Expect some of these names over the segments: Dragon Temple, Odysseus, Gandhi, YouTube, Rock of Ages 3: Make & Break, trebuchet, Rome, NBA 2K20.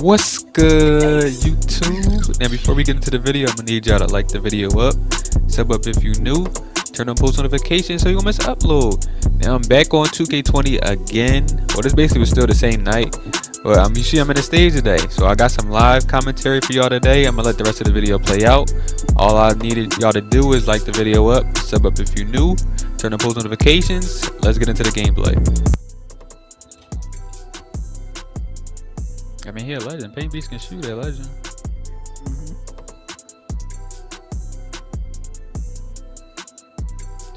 What's good, YouTube? Now before we get into the video, I'm gonna need y'all to like the video up, sub up if you new, turn on post notifications so you don't miss upload. Now I'm back on 2K20 again. Well, this basically was still the same night, but you see I'm in the stage today, so I got some live commentary for y'all today. I'm gonna let the rest of the video play out. All I needed y'all to do is like the video up, sub up if you new, turn on post notifications. Let's get into the gameplay. I mean, he a legend. Paint Beast can shoot a legend. Mm-hmm.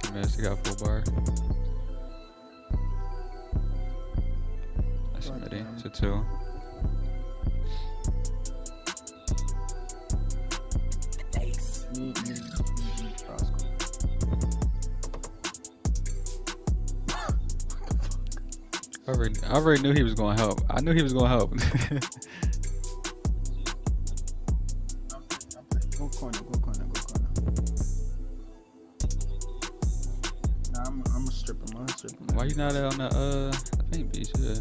2 minutes, he got full bar. That's ready to 2. I already knew he was gonna help. I knew he was gonna help. Go corner, go corner, go corner. Nah, I'm a stripper, man. Why you not on the paint beach? Yeah.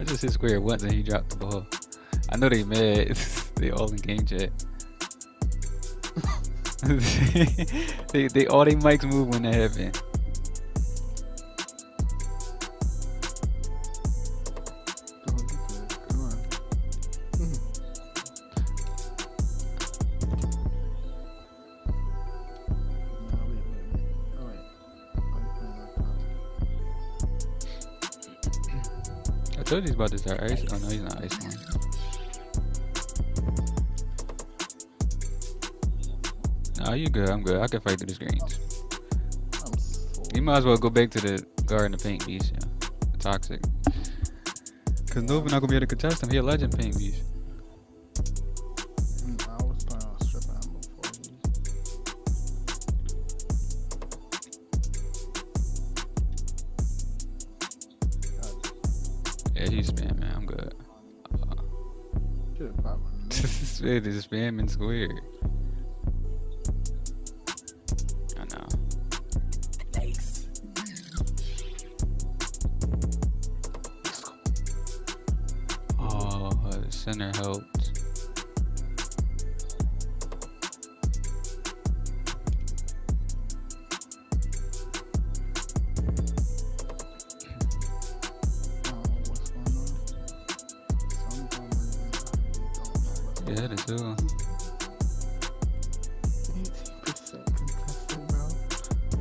I just hit square once and he dropped the ball. I know they mad. They all in game chat. they all they mics move when that happened. I told you he's about to start ice. Oh no, he's not ice one. Nah, you good, I'm good. I can fight through the screens. You might as well go back to the guard in the paint beast, yeah. Toxic. Cause Nova not gonna be able to contest him. He a legend paint beast. I was playing on strip animal Yeah, he's spamming. I'm good. This man is spamming square. I know. Thanks. Oh, the center helped. Yeah, they do. 18% contested, bro. I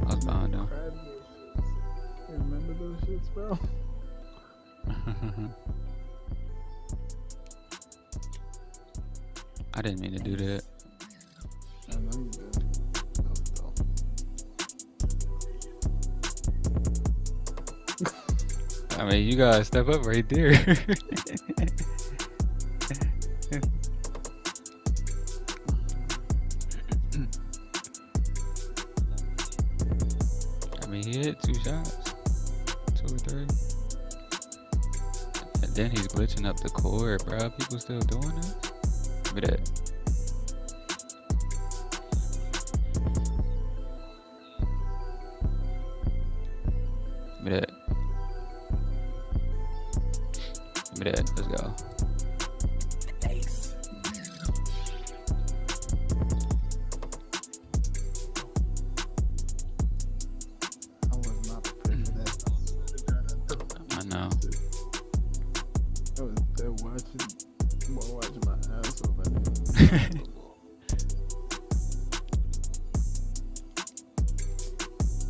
was behind them. Remember those shits, bro? I didn't mean to do that. I know you did. That was dope. I mean, you gotta step up right there. He hit 2 shots, 2 or 3, and then he's glitching up the court, bro. People still doing this? Give me that. Give me that. Give me that. Let's go. Thanks. Watching my ass over there.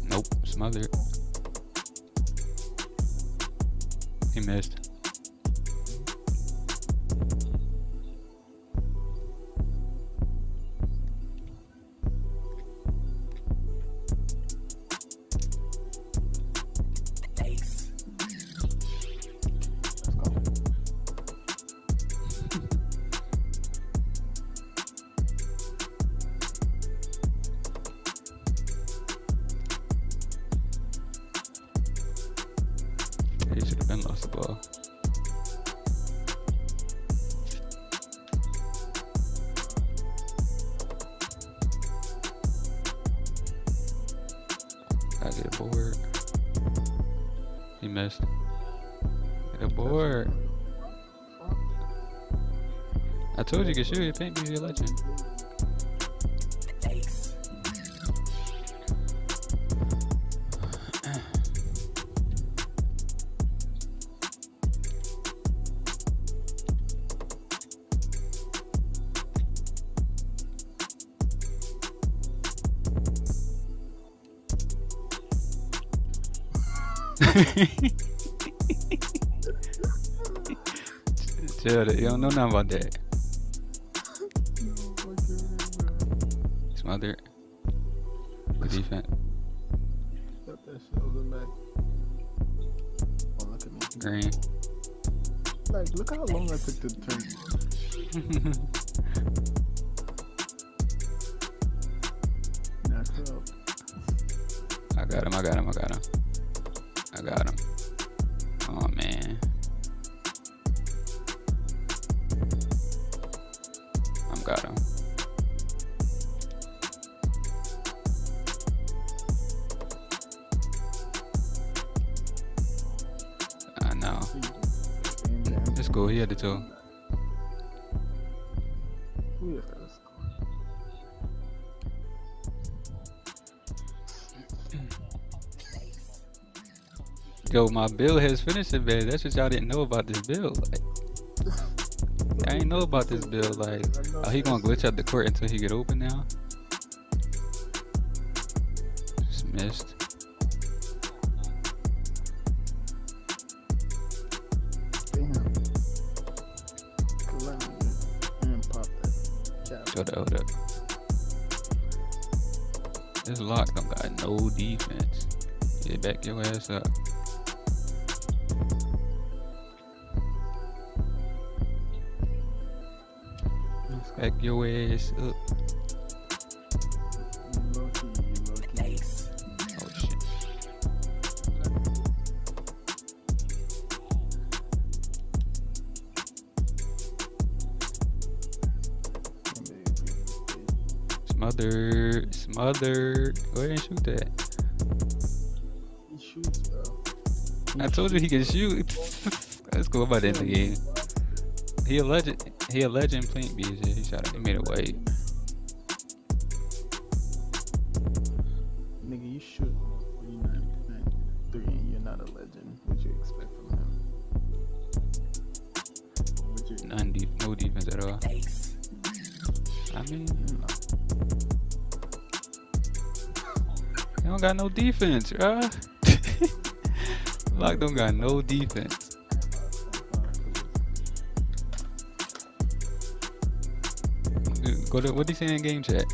Nope, smothered. He missed. basketball. I get a board. He missed. Get a board. I told you could shoot. You think you're a legend. Chill, you don't know nothing about that. Smother. Good defense. Got that shit over back. Oh, look at me. Green. Like, look how long I took to turn. Knock up. I got him. Oh man. I got him. I know. Let's go. He had the two. Yo, my build has finishing build. That's what y'all didn't know about this build. Like, I ain't know about this build. Like, oh, he gonna glitch out the court until he get open now. Just missed. Hold up. This lock don't got no defense. Get back your ass up. Back your ass up. Nice. Oh shit. Smothered. Go ahead and shoot that. He shoots, bro. I told you he can shoot. Let's go about that in the game. He a legend playing BJ. He shot it. He made it wait. Nigga, you shoot 3 and you're not a legend. What you expect from him? None deep, no defense at all. Thanks. I mean, he don't got no defense, bruh. Lock don't got no defense. What do you say in game chat?